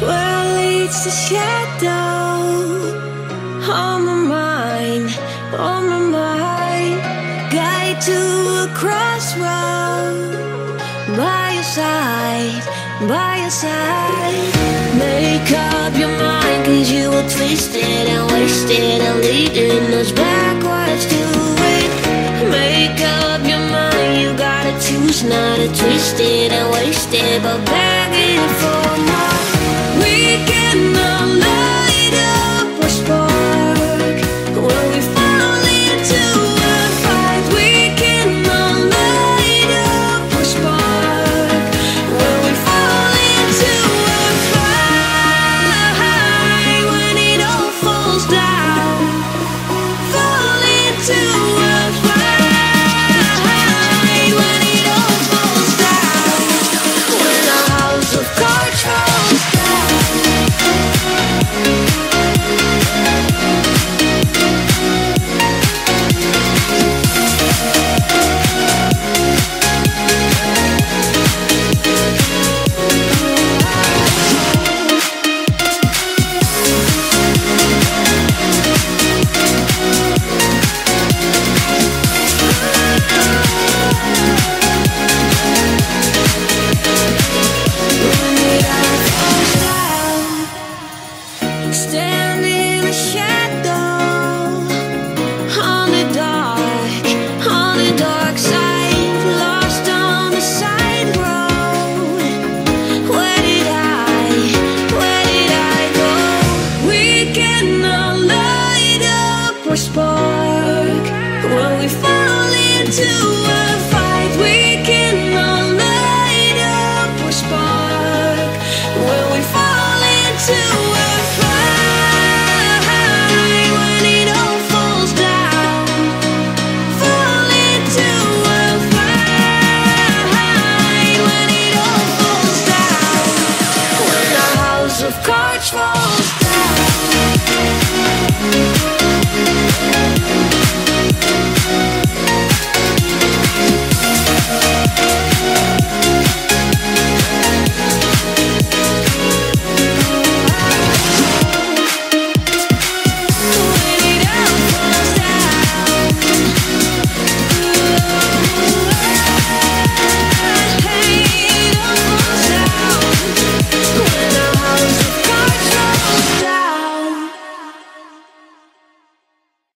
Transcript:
Where leads the shadow on my mind, on my mind? Guide to a crossroad, by your side, by your side. Make up your mind, cause you were twisted and wasted and leading us backwards to it. Make up your mind, you gotta choose, not a twisted and wasted, but back and forth.